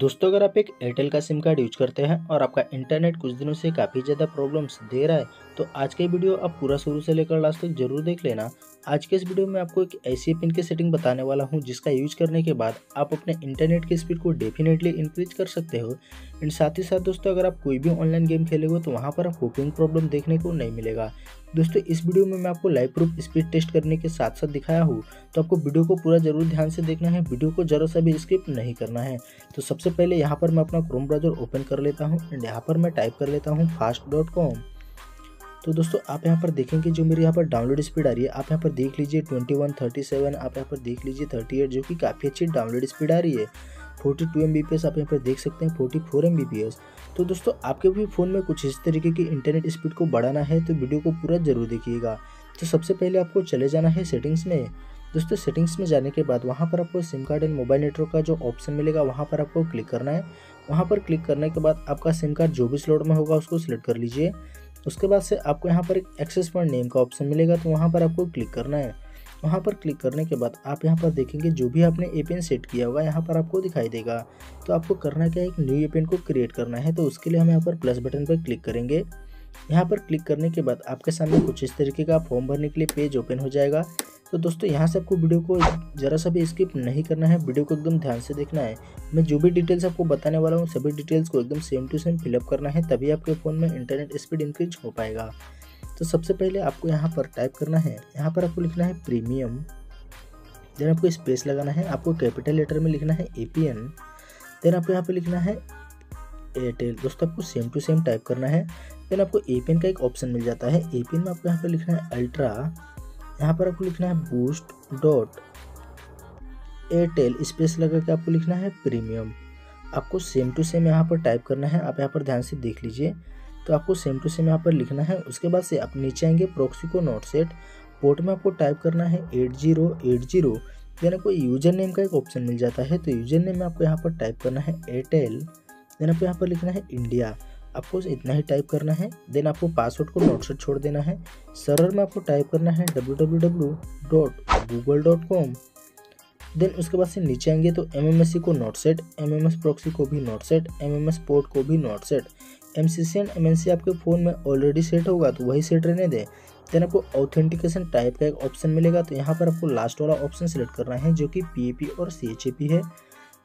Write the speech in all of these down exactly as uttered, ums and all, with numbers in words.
दोस्तों अगर आप एक एयरटेल का सिम कार्ड यूज करते हैं और आपका इंटरनेट कुछ दिनों से काफ़ी ज़्यादा प्रॉब्लम्स दे रहा है तो आज के वीडियो आप पूरा शुरू से लेकर लास्ट तक जरूर देख लेना। आज के इस वीडियो में आपको एक ऐसी पिन की सेटिंग बताने वाला हूं जिसका यूज करने के बाद आप अपने इंटरनेट की स्पीड को डेफिनेटली इंक्रीज कर सकते हो। एंड साथ ही साथ दोस्तों अगर आप कोई भी ऑनलाइन गेम खेलोगे तो वहाँ पर आपको होपिंग प्रॉब्लम देखने को नहीं मिलेगा। दोस्तों इस वीडियो में मैं आपको लाइव प्रूफ स्पीड टेस्ट करने के साथ साथ दिखाया हूँ, तो आपको वीडियो को पूरा जरूर ध्यान से देखना है, वीडियो को जरा सा भी स्किप नहीं करना है। तो सबसे पहले यहाँ पर मैं अपना क्रोम ब्राउज़र ओपन कर लेता हूँ एंड यहाँ पर मैं टाइप कर लेता हूँ फास्ट डॉट कॉम। तो दोस्तों आप यहाँ पर देखेंगे जो मेरे यहाँ पर डाउनलोड स्पीड आ रही है, आप यहाँ पर देख लीजिए इक्कीस, सैंतीस, आप यहाँ पर देख लीजिए अड़तीस, जो कि काफ़ी अच्छी डाउनलोड स्पीड आ रही है। बयालीस एम बी पी एस आप यहाँ पर देख सकते हैं, चौवालीस एम बी पी एस। तो दोस्तों आपके भी फ़ोन में कुछ इस तरीके की इंटरनेट स्पीड को बढ़ाना है तो वीडियो को पूरा जरूर देखिएगा। तो सबसे पहले आपको चले जाना है सेटिंग्स में। दोस्तों सेटिंग्स में जाने के बाद वहाँ पर आपको SIM card and mobile network का जो ऑप्शन मिलेगा वहाँ पर आपको क्लिक करना है। वहाँ पर क्लिक करने के बाद आपका सिम कार्ड जो भी स्लॉट में होगा उसको सिलेक्ट कर लीजिए। उसके बाद से आपको यहाँ पर एक एक्सेस पॉइंट नेम का ऑप्शन मिलेगा तो वहाँ पर आपको क्लिक करना है। वहाँ पर क्लिक करने के बाद आप यहाँ पर देखेंगे जो भी आपने एपीएन सेट किया होगा यहाँ पर आपको दिखाई देगा। तो आपको करना क्या है, एक न्यू एपीएन को क्रिएट करना है। तो उसके लिए हम यहाँ पर प्लस बटन पर क्लिक करेंगे। यहाँ पर क्लिक करने के बाद आपके सामने कुछ इस तरीके का फॉर्म भरने के लिए पेज ओपन हो जाएगा। तो दोस्तों यहाँ से आपको वीडियो को ज़रा सा भी स्किप नहीं करना है, वीडियो को एकदम ध्यान से देखना है। मैं जो भी डिटेल्स आपको बताने वाला हूँ सभी डिटेल्स को एकदम सेम टू सेम फिलअप करना है, तभी आपके फ़ोन में इंटरनेट स्पीड इंक्रीज हो पाएगा। तो सबसे पहले आपको यहाँ पर टाइप करना है, यहाँ पर आपको लिखना है प्रीमियम, देन आपको स्पेस लगाना है, आपको कैपिटल लेटर में लिखना है ए पी एन, देन आपको यहाँ पर लिखना है एयरटेल। दोस्तों आपको सेम टू सेम टाइप करना है। देन आपको ए पी एन का एक ऑप्शन मिल जाता है, ए पी एन में आपको यहाँ पर लिखना है अल्ट्रा, यहाँ पर आपको लिखना है बूस्ट डॉट एयरटेल, स्पेस लगा के आपको लिखना है प्रीमियम। आपको सेम टू सेम यहाँ पर टाइप करना है, आप यहाँ पर ध्यान से देख लीजिए। तो आपको सेम टू सेम यहाँ पर लिखना है। उसके बाद से आप नीचे आएंगे प्रॉक्सी को नॉट सेट, पोर्ट में आपको टाइप करना है eight zero eight zero. Then आपको यूजर नेम का एक ऑप्शन मिल जाता है, तो यूजर नेम में आपको यहाँ पर टाइप करना है एयरटेल, देन आपको यहाँ पर लिखना है इंडिया, आपको इतना ही टाइप करना है। देन आपको पासवर्ड को नॉट सेट छोड़ देना है। सर्वर में आपको टाइप करना है W W W dot Google dot com. Then उसके बाद से नीचे आएंगे तो एम एम एस को not set, M M S proxy को भी not set, M M S port को भी not set. M C C and M N C आपके फ़ोन में ऑलरेडी सेट होगा तो वही सेट रहने दें। देन आपको ऑथेंटिकेशन टाइप का एक ऑप्शन मिलेगा, तो यहाँ पर आपको लास्ट वाला ऑप्शन सेलेक्ट करना है जो कि पी ए पी और सी एच ए पी है।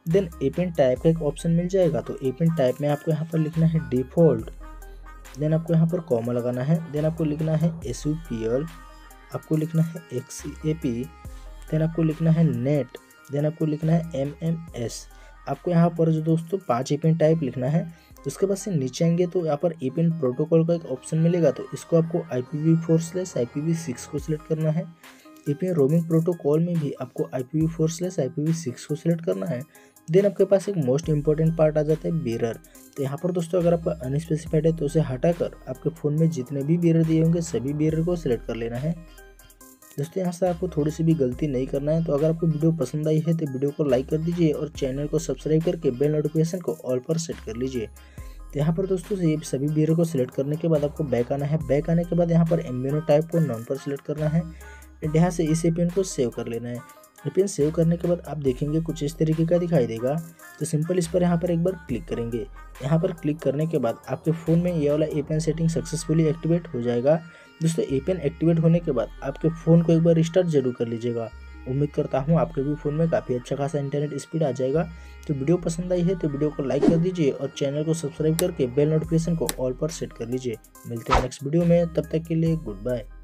Then A P N type का एक ऑप्शन मिल जाएगा, तो ए पी एन टाइप में आपको यहाँ पर लिखना है डिफ़ॉल्ट, देन आपको यहाँ पर कॉमा लगाना है, देन आपको लिखना है एस यू पी एल, आपको लिखना है एक्स ए पी, देन आपको लिखना है नेट, देन आपको लिखना है एम एम एस। आपको यहाँ पर जो दोस्तों पाँच ए पी एन टाइप लिखना है। उसके बाद से नीचे आएंगे तो यहाँ पर ए पी एन प्रोटोकॉल का एक ऑप्शन मिलेगा, तो इसको आपको I P V four slash I P V six को सिलेक्ट करना है। A P N roaming protocol में भी आपको I P V four slash I P V six को सिलेक्ट करना है। देन आपके पास एक मोस्ट इंपॉर्टेंट पार्ट आ जाता है बेरर। तो यहाँ पर दोस्तों अगर आपका अनस्पेसिफाइड है तो उसे हटाकर आपके फ़ोन में जितने भी बेरर दिए होंगे सभी बेरर को सिलेक्ट कर लेना है। दोस्तों यहाँ से आपको थोड़ी सी भी गलती नहीं करना है। तो अगर आपको वीडियो पसंद आई है तो वीडियो को लाइक कर दीजिए और चैनल को सब्सक्राइब करके बेल नोटिफिकेशन को ऑल पर सेट कर लीजिए। तो यहाँ पर दोस्तों ये सभी बेरर को सिलेक्ट करने के बाद आपको बैक आना है। बैक आने के बाद यहाँ पर एम्बिनो टाइप को नॉन पर सिलेक्ट करना है। यहाँ से इस एपीएन को सेव कर लेना है। एपीएन सेव करने के बाद आप देखेंगे कुछ इस तरीके का दिखाई देगा, तो सिंपल इस पर यहाँ पर एक बार क्लिक करेंगे। यहाँ पर क्लिक करने के बाद आपके फ़ोन में ये वाला एपीएन सेटिंग सक्सेसफुली एक्टिवेट हो जाएगा। दोस्तों एपीएन एक्टिवेट होने के बाद आपके फ़ोन को एक बार रिस्टार्ट जरूर कर लीजिएगा। उम्मीद करता हूँ आपके भी फ़ोन में काफ़ी अच्छा खासा इंटरनेट स्पीड आ जाएगा। तो वीडियो पसंद आई है तो वीडियो को लाइक कर दीजिए और चैनल को सब्सक्राइब करके बेल नोटिफिकेशन को ऑल पर सेट कर लीजिए। मिलते हैं नेक्स्ट वीडियो में, तब तक के लिए गुड बाय।